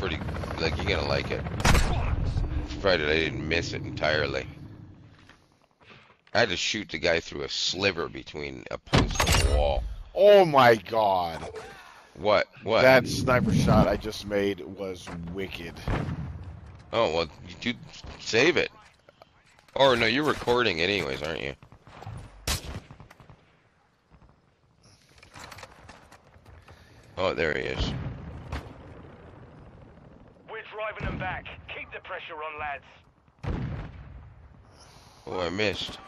pretty, like, you're gonna like it. Provided I didn't miss it entirely. I had to shoot the guy through a sliver between a post and a wall. Oh my god. What? What? That sniper shot I just made was wicked. Oh, well, you save it. Or no, you're recording anyways, aren't you? Oh, there he is. We're driving them back. Keep the pressure on, lads. Oh, I missed.